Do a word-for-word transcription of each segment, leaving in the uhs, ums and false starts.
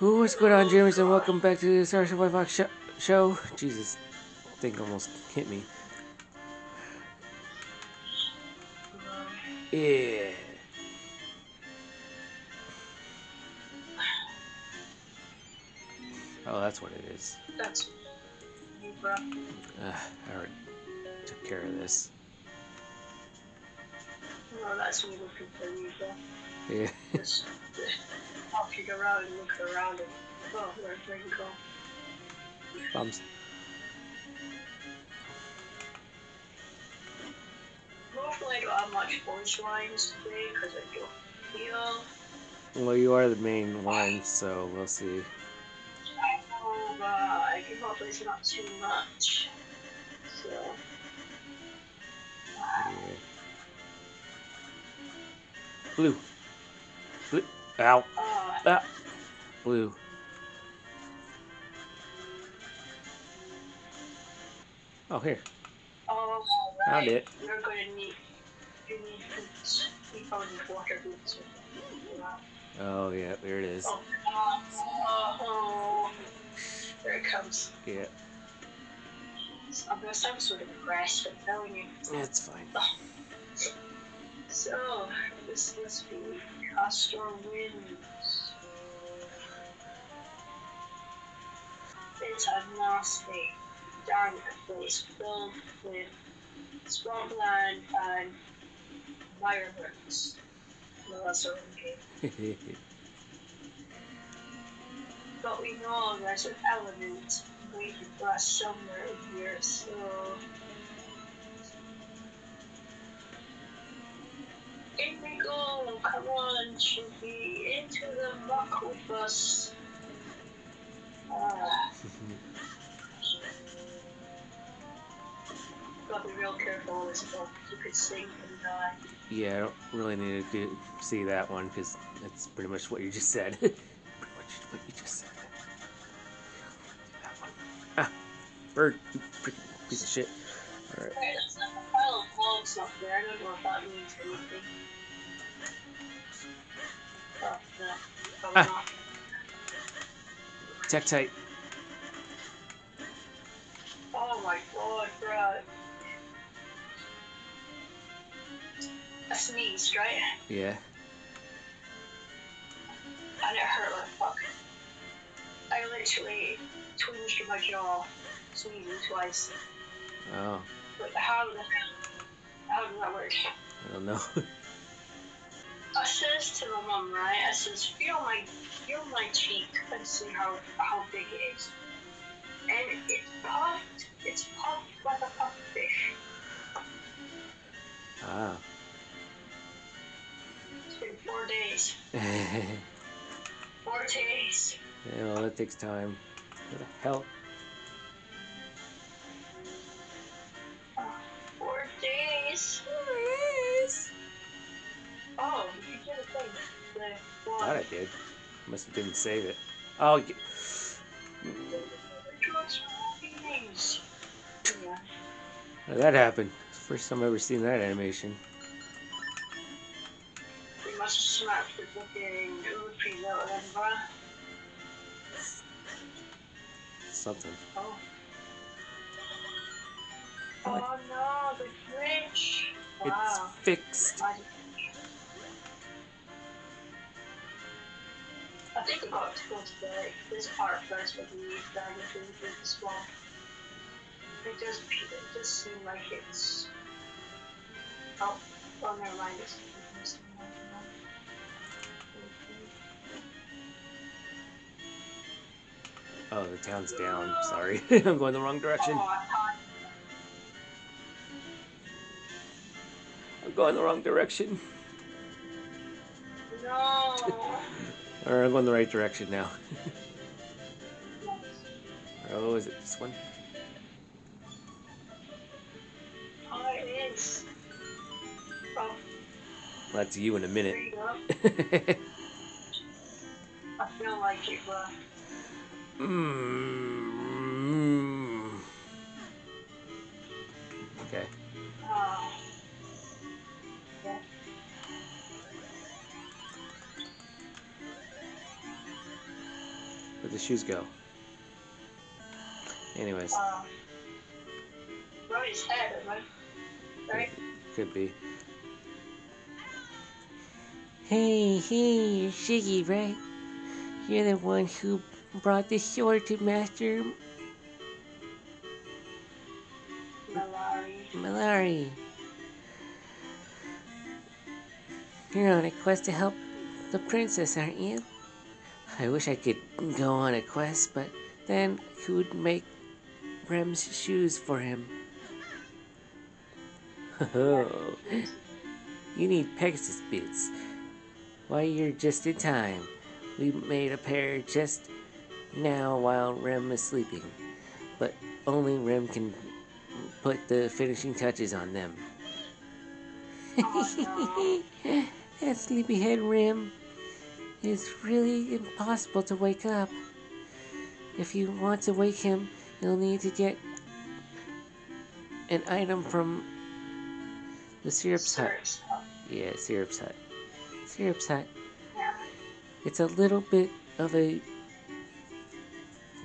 What's going on, dreamers, and welcome back to the Starship White Fox sh show. Jesus, thing almost hit me. Yeah. Oh, that's what it is. That's. Uh, I already took care of this. Well, that's me looking for you, though. Yeah. Just, I'll kick around and look around and, oh, where I can go. Bums. Hopefully I don't have much orange lines today, because I don't feel... Well, you are the main one, so we'll see. I know, but I can probably see not too much, so... Uh, yeah. Blue. Blue. Ow. Uh, ah. Blue. Oh, here. Oh, right. Found it. You're going to need, you need boots. You probably need water boots. Oh, yeah. There it is. Oh, uh, oh. There it comes. Yeah. I'm going to some sort of crash, I'm telling you. That's fine. Oh. So, this must be Castor Winds. It's a nasty, darn place filled with swampland and fireworks. No, that's our own game. But we know there's an element waiting for us somewhere in here, so. In we go, come on, should be into the muck with us. Ah. Gotta be real careful with this book, you could sink and die. Yeah, I don't really need to do, see that one, because that's pretty much what you just said. Pretty much what you just said. That one. Ah, bird, you freaking piece of shit. Alright. Right, that's not a pile of logs up there, I don't know if that means anything. Oh, no. Ah. Tektite. Oh my god, bro. I sneezed, right? Yeah. And it hurt like fuck. I literally twinged my jaw, sneezing twice. Oh. But how did that work? I don't know. I says to my mum, right, I says, feel my, feel my cheek and see how, how big it is. And it's puffed, it's puffed like a puffed fish. Ah. It's been four days. Four days. Yeah, well, that takes time. What the hell? Days. Yes. Oh, you did a thing. The thought I did. Must have didn't save it. Oh, get... How did that happen? It's the first time I've ever seen that animation. You must have smacked the fucking Oopie out of them, bruh. Something. Oh. Oh no, the switch! Wow. It's fixed. I think we got to go to the, this part first with the dinosaur through the swamp. It does, it does seem like it's... Oh, oh never mind, it's confusing. Oh, the town's down, sorry. I'm going the wrong direction. Oh, I'm going the wrong direction. No. Or I'm going the right direction now. Oh, is it this one? Oh, it is. Oh. Well, that's you in a minute. I feel like it, bro. Mmm. Okay. Oh. Where'd the shoes go? Anyways. Uh, Ronnie's head, right? Right? Could be. Hey, hey, you're Shiggy, right? You're the one who brought the sword to Master... Malari. Malari. You're on a quest to help the princess, aren't you? I wish I could go on a quest, but then who would make Rem's shoes for him? Oh, you need Pegasus boots. Why, you're just in time. We made a pair just now while Rem is sleeping. But only Rem can put the finishing touches on them. Oh, no. That sleepyhead Rem is really impossible to wake up. If you want to wake him, you'll need to get an item from the Syrup's Hut. Yeah, Syrup's Hut. Syrup's Hut. Yeah. It's a little bit of a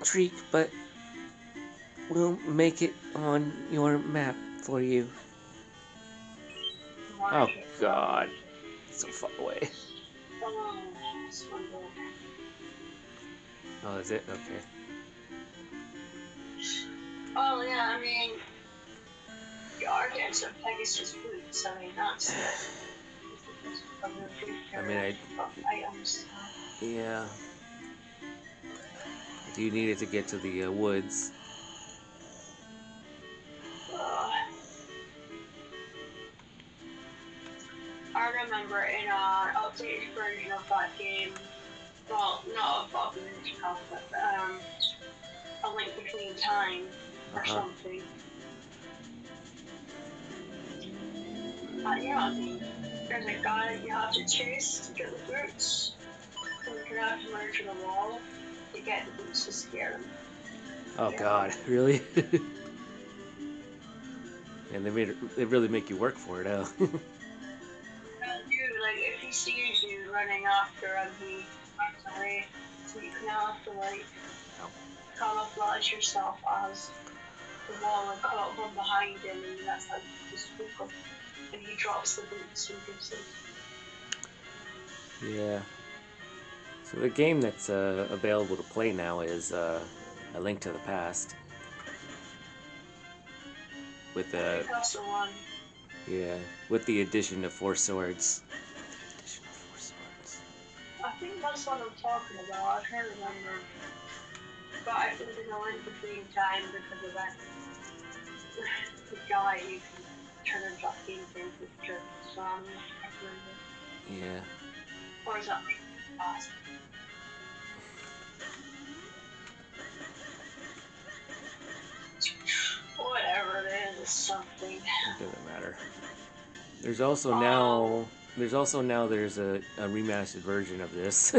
treat, but we'll make it on your map for you. Oh, God. It's so far away. Oh, is it? Okay. Oh, yeah, I mean, you are getting some Pegasus boots. I mean, not I mean, I... items. Yeah. Do you need it to get to the uh, woods? Uh, I remember in an updated version of that game, well, not about the Minish Cap, but um, A Link Between Time or uh-huh. something. Uh, you know, I mean, there's a guy you have to chase to get the boots, and you're gonna have to run to the wall to get the boots to scare him. Oh yeah. God, really? And they made it, they really make you work for it, huh? No, dude, like if he sees you running after him, he runs away, so you now have to like camouflage yourself as the wall and come up from behind him, and that's how you spook him. And he drops the boots and gives them. Yeah. So the game that's uh, available to play now is uh, A Link to the Past. With the one. Yeah, with the addition of Four Swords. Addition of Four Swords. I think that's what I'm talking about. I can't remember, but I think there's a link between time because of that the guy you can turn and drop the picture. So I don't remember. Yeah. Or is that past? Whatever it is, something. It doesn't matter. There's also um, now. There's also now. There's a, a remastered version of this.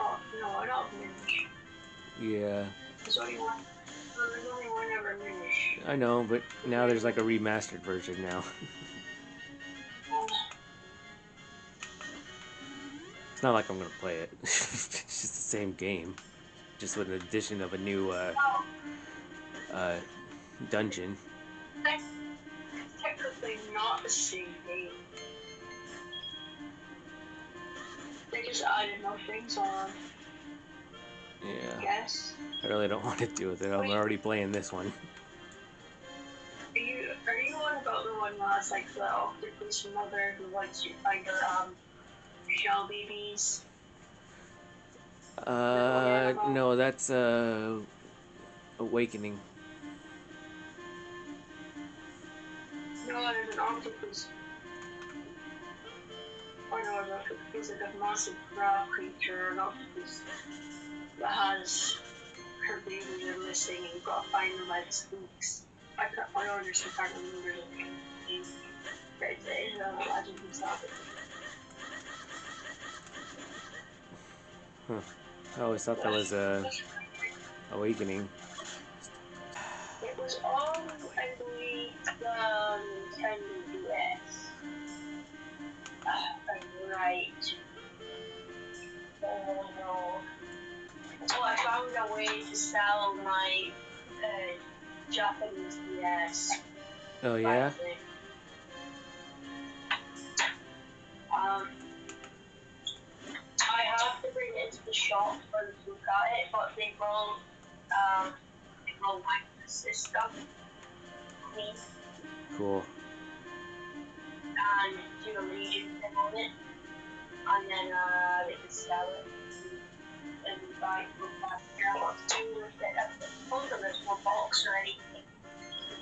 Oh no, I don't Minish. Yeah. There's only one. There's only one ever Minish. I know, but now there's like a remastered version now. um, it's not like I'm gonna play it. It's just the same game, just with an addition of a new. Uh, oh. Uh, dungeon. That's technically not the same game. They just added more things on. Yeah. Yes. I really don't want to do it. I'm Wait. already playing this one. Are you Are you on about the one that's like the octopus mother who wants you to find her um shell babies? Uh, no, that's uh Awakening. No, there's an octopus. Oh no, there's like a massive crab creature, an octopus that has her babies are missing and you've got to find them by the spooks. I can't, I don't understand, I can't remember the name. But it's a legend of Zelda. Huh. I always thought that was uh, Awakening. It was on, I believe, the Nintendo U S. Uh, right. Oh no. Oh, I found a way to sell my uh, Japanese D S. Oh yeah? Finally. Um, I have to bring it to the shop and look at it, but they will, um, they will like the system, please. Cool. And do a reading thing on it, and then uh, they can sell it and buy it from back here. I want to do with it. I've told them there's no box or anything.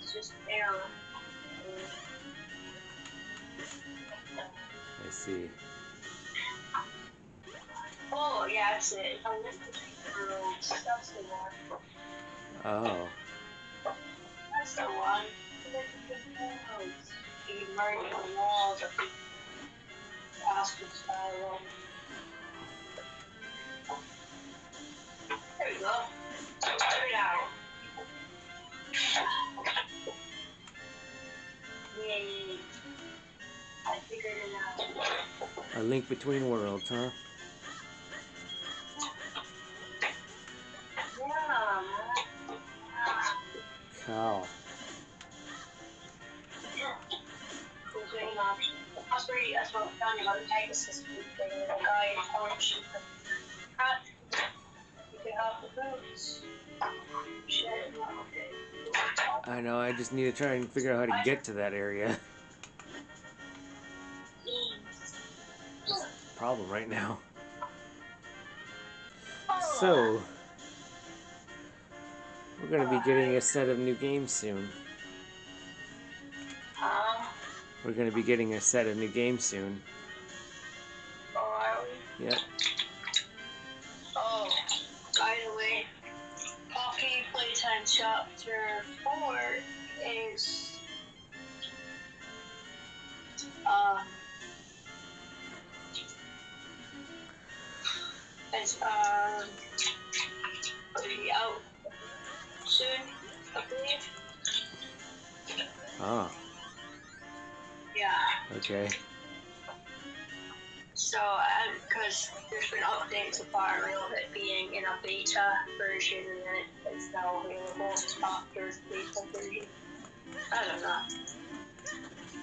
It's just there. I see. Oh, yeah, that's it. It's a Link Between Worlds. That's the one. Oh. That's the one. A Link Between Worlds. You can merge the walls of the bastard spiral. There we go. Let's do it out. Yay. I figured it out. A Link Between Worlds, huh? Yeah, man. Cow. Yeah. Cool doing options. I was pretty, that's what I found about the Pegasus boots. They were a guy in township that had to. You could have the boots. Shit, not okay. I know, I just need to try and figure out how to get to that area. Problem right now. So we're gonna be getting a set of new games soon. We're gonna be getting a set of new games soon. Yep. Oh, by the way, Poppy Playtime Chapter Four is uh. It's um, it'll be out soon, I believe. Ah. Yeah. Okay. So, um, because there's been updates about it being in a beta version, and it, it's now available after the beta version. I don't know.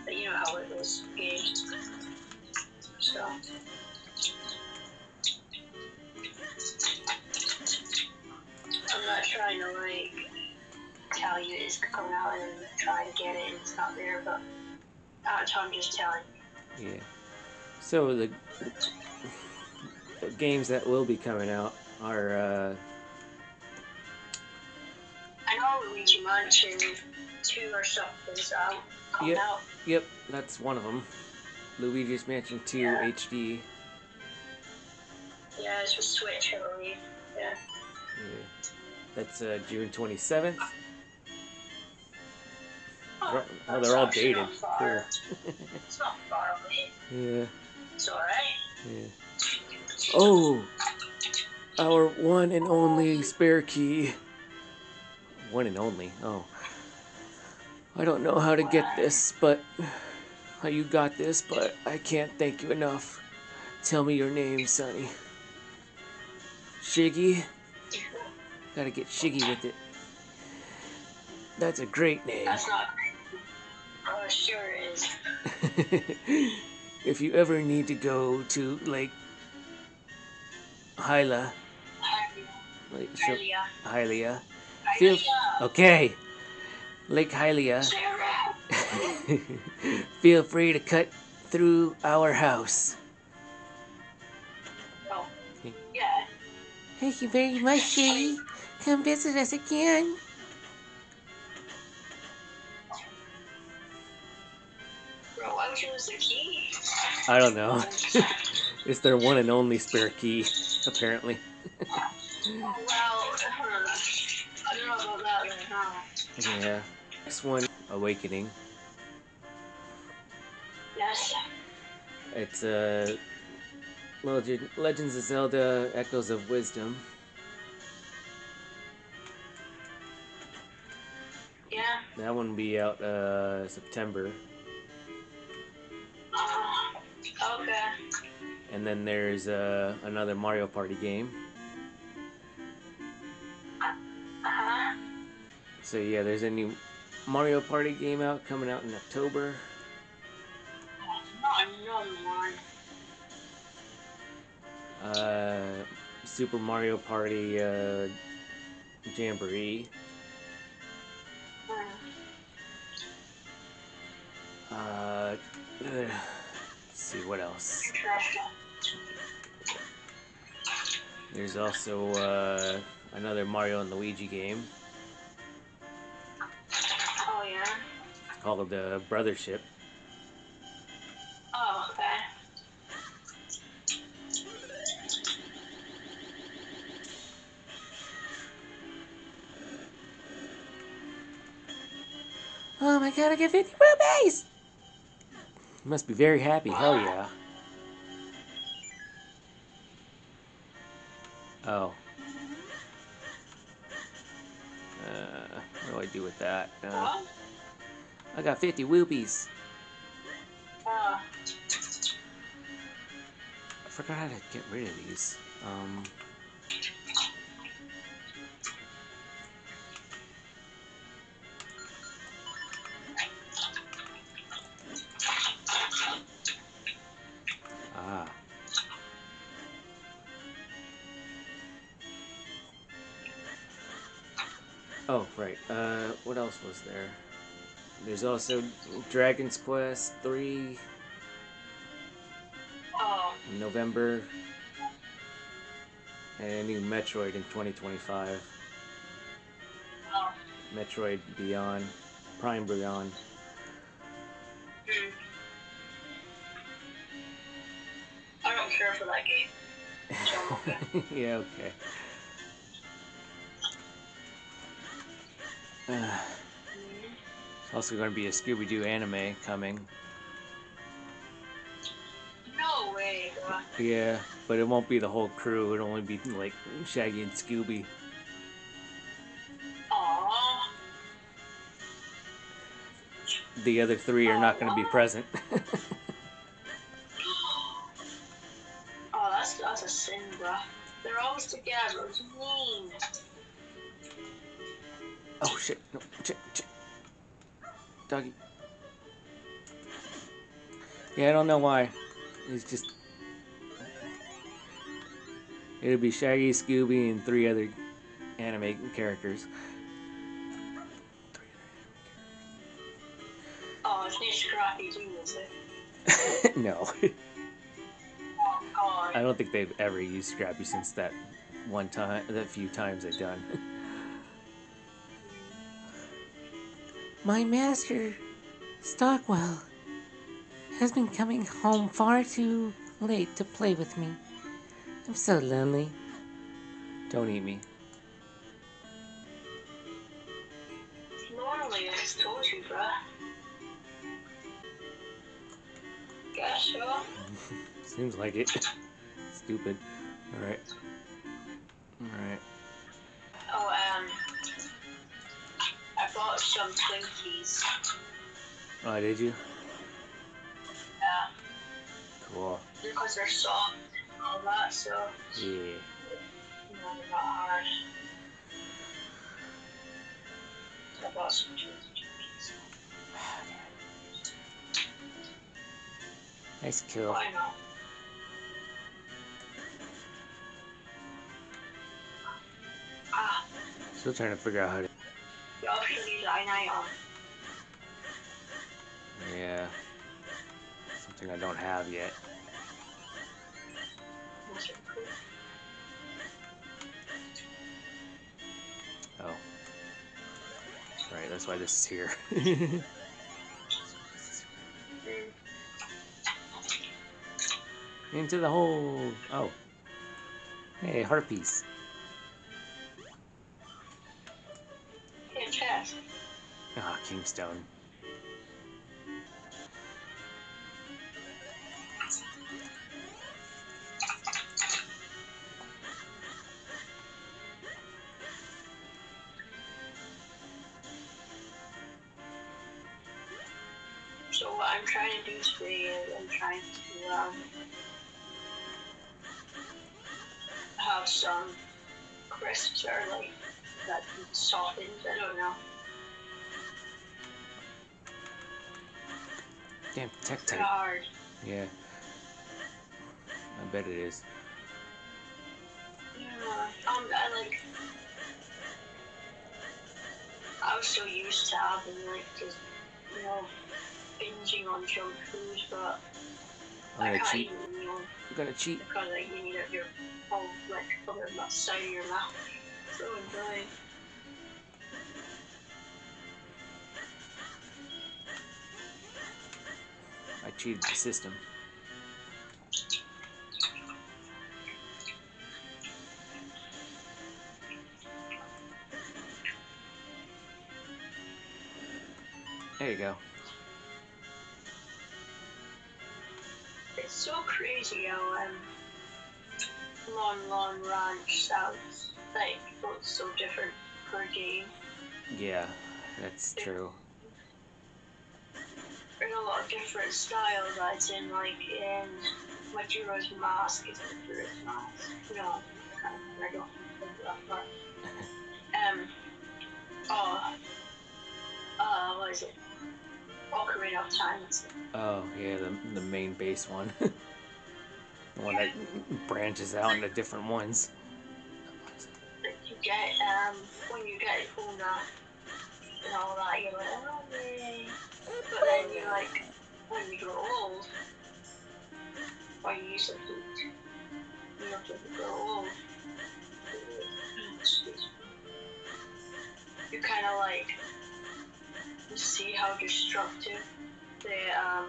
But you know how it was gamed. So. I'm not trying to like tell you it's coming out and try to get it and it's not there, but that's what I'm just telling you. Yeah. So the, the games that will be coming out are uh I know Luigi's Mansion two or something, so I'll come yep, out. Yep, that's one of them. Luigi's Mansion two yeah. H D. Yeah, it's for Switch, I believe. Yeah. Yeah. That's uh, June twenty-seventh. Oh, oh they're all dated. Sure. It's not far away. Yeah. It's alright. Yeah. Oh! Our one and only spare key. One and only? Oh. I don't know how to get this, but... How you got this, but I can't thank you enough. Tell me your name, Sonny. Shiggy? Gotta get Shiggy with it. That's a great name. That's not... Oh, sure is. If you ever need to go to Lake... Hylia... Lake Hylia. Hylia. Hylia. Okay. Lake Hylia. Sure. Feel free to cut through our house. Oh. Okay. Yeah. Thank you very much, Shiggy. Come visit us again. Bro, why would you lose the key? I don't know. It's their one and only spare key, apparently. Well, I don't know about that right now. Yeah. Next one, Awakening. Yes. It's a... Uh, Legend, Legends of Zelda: Echoes of Wisdom. Yeah. That one will be out uh, September. Uh, okay. And then there's uh, another Mario Party game. Uh-huh. So yeah, there's a new Mario Party game out, coming out in October. Oh, not another one. Uh, Super Mario Party uh, Jamboree. Uh, uh, let's see what else. There's also uh, another Mario and Luigi game. Oh yeah. It's called the uh, Brothership. Oh okay. Oh my god! I get fifty rupees. You must be very happy. Hell yeah. Oh. Uh, what do I do with that? Uh, I got fifty whoopies. I forgot how to get rid of these. Um, Oh, right. Uh, what else was there? There's also Dragon's Quest three. Oh. In November. And a new Metroid in twenty twenty-five. Oh. Metroid Beyond. Prime Beyond. Mm. I don't care for that game. So yeah, okay. Uh, it's also going to be a Scooby-Doo anime coming. No way. Bro. Yeah, but it won't be the whole crew. It'll only be like Shaggy and Scooby. Aww. The other three are not going to be present. Oh, that's that's a sin, bro. They're always together. It's mean. Oh shit, no, shit, shit. Doggy. Yeah, I don't know why. He's just... It'll be Shaggy, Scooby, and three other anime characters. Oh, it's Ninja Karate Genius, eh? No. Oh, God. I don't think they've ever used Scrappy since that one time, that few times they've done. My master, Stockwell, has been coming home far too late to play with me. I'm so lonely. Don't eat me. Normally, I just told you, bruh. Gotcha. Seems like it. Stupid. Alright. Alright. Oh, um... I bought some Twinkies. Oh, did you? Yeah. Cool. Because they're soft and all that, so... Yeah. You know, they're not hard. So I bought some Twinkies. That's cool. I know. Ah. Still trying to figure out how to... Yeah, something I don't have yet. Oh, right, that's why this is here. Into the hole. Oh, hey, heart piece. Ah, oh, Kingstone. So what I'm trying to do today is I'm trying to um, have some crisps or like that softens. I don't know. Damn, tech tape. Hard. Yeah. I bet it is. Yeah. Um, I like. I was so used to having like just, you know, binging on junk food, but I can't cheat. Even, you know, you gotta cheat. Because like you need your whole like other side of your mouth. So annoying. I cheated the system. There you go. It's so crazy how um, Lon Lon Ranch sounds like it's so different per game. Yeah, that's it, true. There's a lot of different styles. As in, like in Majora's Mask, it's Majora's Mask. No, I don't think that far. Um, oh, uh, what is it? Ocarina of Time. Oh yeah, the the main base one, the one yeah. that branches out into different ones. You get um when you get Una and all that, you're like, oh yay! But then you're like, when you grow old, or you use the heat, you have to grow old. You kind of like. See how destructive the um,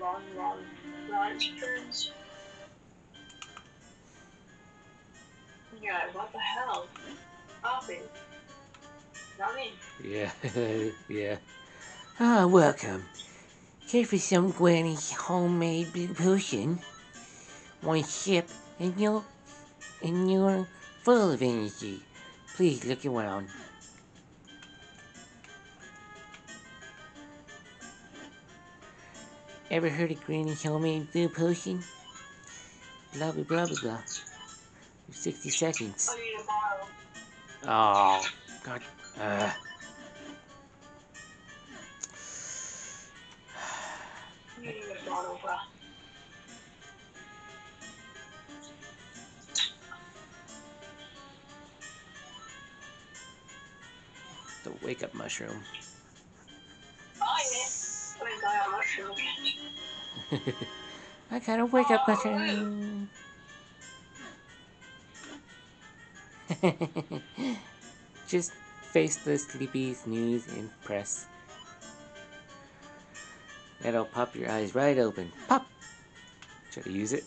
long, long branch turns. Yeah, what the hell? Poppy. Mommy. Yeah, yeah. Ah, oh, welcome. Here for some Granny's homemade potion. One sip, and you're, and you're full of energy. Please look around. Ever heard of Granny's homemade blue potion? Blah blah blah blah blah. Sixty seconds. Oh God. Uh. The wake up mushroom. I gotta wake up, mushroom. Just face the sleepy snooze and press. That'll pop your eyes right open. Pop! Should I use it?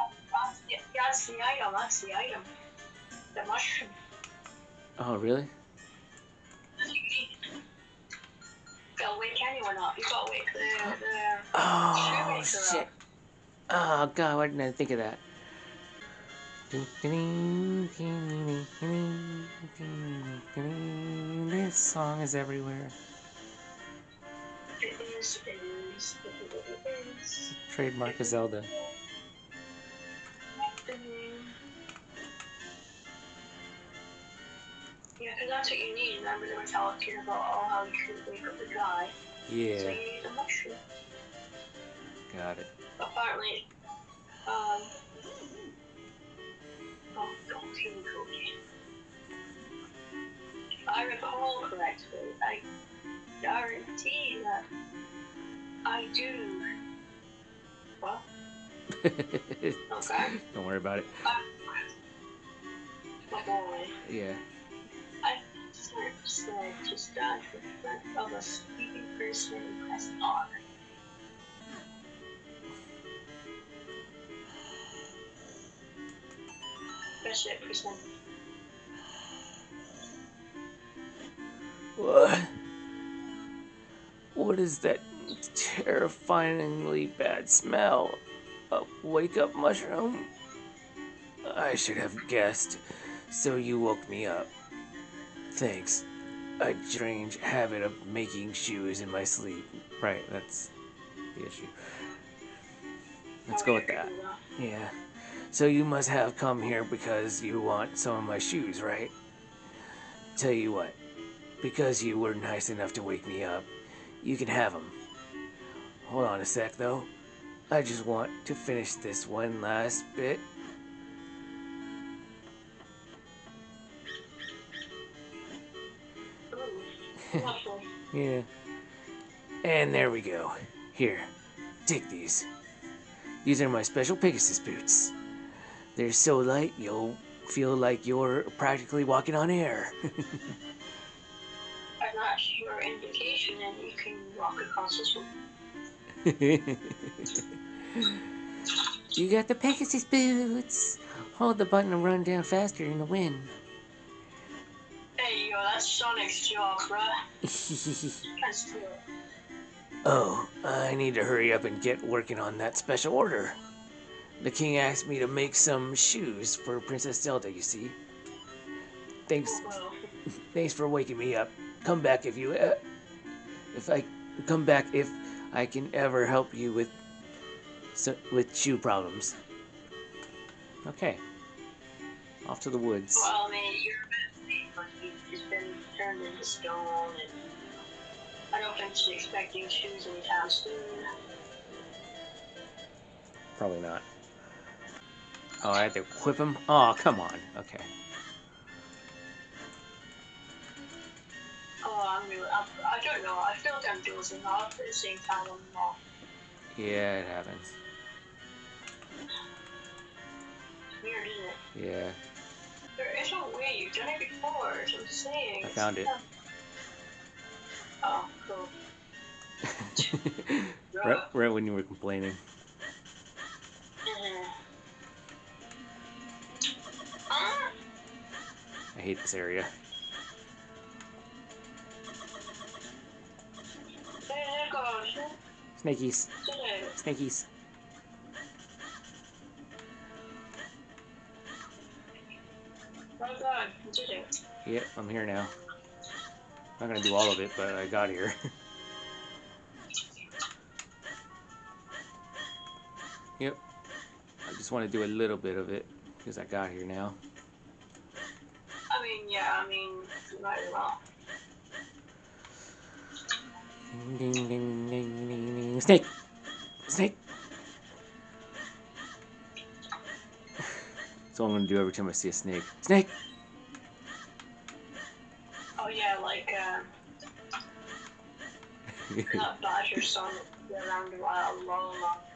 Oh, that's, the, that's the item, that's the item. The mushroom. Oh, really? Gotta wake anyone up. You gotta wake the, the oh shit! Up. Oh god, why didn't I think of that? This song is everywhere. It is, it is, it is. Trademark of Zelda. Yeah, because that's what you need. Remember, they were talking about oh, how you couldn't wake up the guy. Yeah. So you need a mushroom. Got it. Apparently, um. Oh, don't see the cookie. I recall correctly. I guarantee that I do. What? Okay. Don't worry about it. Uh, my boy. Yeah. I said just dodge in front of a sleeping person and press R. Press it, press one. What? What is that terrifyingly bad smell? A wake up mushroom? I should have guessed, so you woke me up. Thanks. A strange habit of making shoes in my sleep. Right, that's the issue. Let's go with that. Yeah. So you must have come here because you want some of my shoes, right? Tell you what, because you were nice enough to wake me up, you can have them. Hold on a sec, though. I just want to finish this one last bit. Yeah. And there we go. Here, take these. These are my special Pegasus boots. They're so light, you'll feel like you're practically walking on air. I'm not sure indication, and you can walk across this one. You got the Pegasus boots. Hold the button and run down faster in the wind. Hey, yo, that's Sonic's job, bruh. That's cool. Oh, I need to hurry up and get working on that special order. The king asked me to make some shoes for Princess Zelda, you see. Thanks, oh, well. Thanks for waking me up. Come back if you, uh, if I come back if. I can ever help you with so, with shoe problems. Okay. Off to the woods. Well, I mean, you're busy, but he's been turned into stone, and I don't think she's expecting shoes anytime soon. Probably not. Oh, I had to whip him? Aw, oh, come on. Okay. Oh, I'm really, I, I don't know, I feel like I'm dozing off at the same time I'm not. Yeah, it happens. It's weird, isn't it? Yeah. There is no way, you've done it before, that's what I'm saying. I found it's, it. Oh, cool. right, right when you were complaining. Mm-hmm. uh, I hate this area. Snakies. Snakies. Oh god, you did it. Yep, I'm here now. I'm not gonna do all of it, but I got here. Yep. I just want to do a little bit of it, because I got here now. I mean, yeah, I mean, you might as well. Ding, ding, ding, ding, ding, ding. Snake! Snake! That's all I'm gonna do every time I see a snake. Snake! Oh yeah, like, uh... not Badger Sonic, around a while, long, long, long.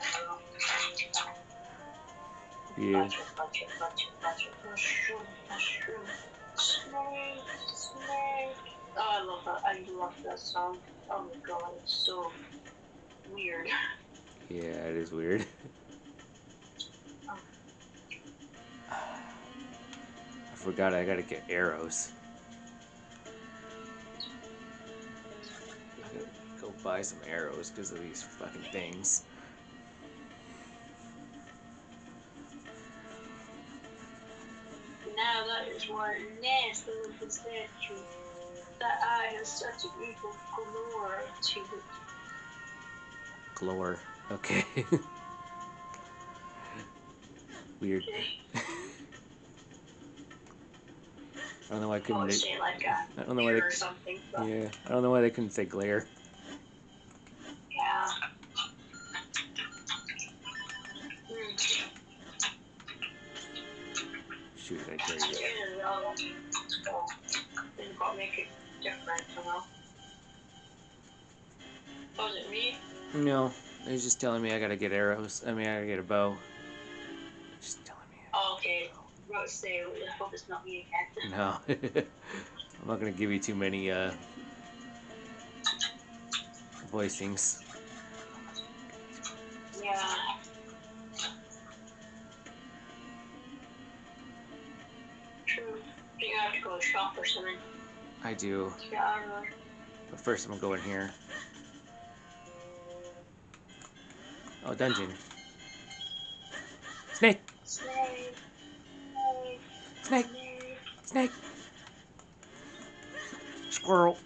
Yeah. Badger, badger, badger, badger, mushroom, mushroom. Snake, snake. Oh, I love that. I love that song. Oh my god, it's so weird. Yeah, it is weird. Oh. I forgot I gotta get arrows. I gotta go buy some arrows because of these fucking things. Now that is one nasty little statue. That eye has such an evil glower to it. Glower. Okay. Weird. I don't know why I couldn't. They, say like a I don't know why they. Or something, but yeah. I don't know why they couldn't say glare. Yeah. Mm. Shoot! I dare you. Yeah, no. You've got to make it different, you know? Was it me? No, it was just telling me I gotta get arrows. I mean, I gotta get a bow. Just telling me. Oh, okay. Right, so I hope it's not me again. No. I'm not gonna give you too many, uh, voicings. Yeah. True. You have to go shop or something. I do. Yeah, I but first I'm going here. Oh, dungeon. Snake! Snake! Snake! Snake! Snake. Squirrel!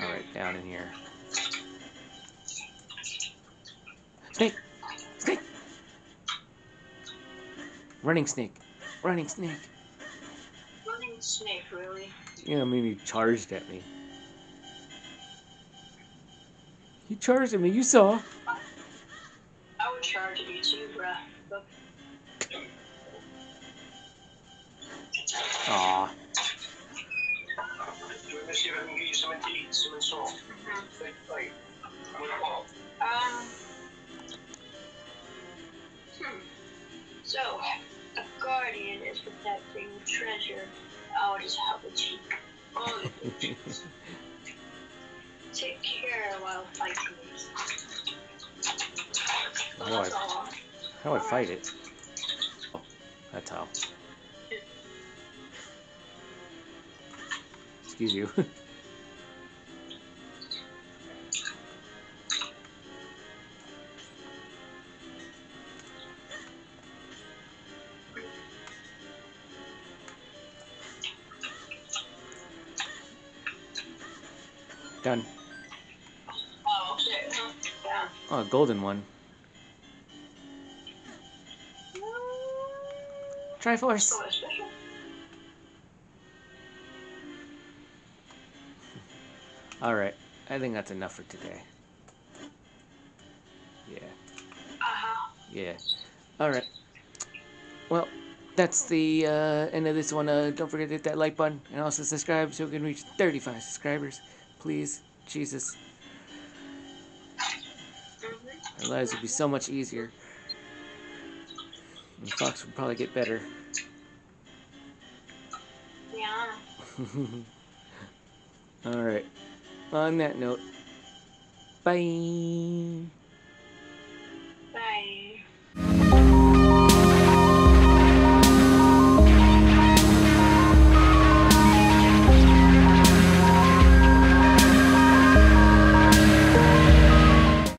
Alright, down in here. Snake! Snake! Running snake. Running snake. Running snake, really? Yeah, I mean, he charged at me. He charged at me, you saw. I would charge at you too, bruh. Look. Aww. Let me see if I can get you something to eat, some salt. Mm-hmm. Like, like, what about? Um. Hmm. So, a guardian is protecting treasure. I'll just have a cheek. All the pictures. Take care while fighting these. How do I, how do I fight it? Oh, that's how. Excuse you. Done. Oh, okay. Yeah. Oh, a golden one. Triforce. Alright, I think that's enough for today. Yeah. Uh-huh. Yeah. Alright. Well, that's the uh, end of this one. Uh, don't forget to hit that like button and also subscribe so we can reach thirty-five subscribers. Please. Jesus. Our lives would be so much easier. And Fox would probably get better. Yeah. Alright. On that note, bye.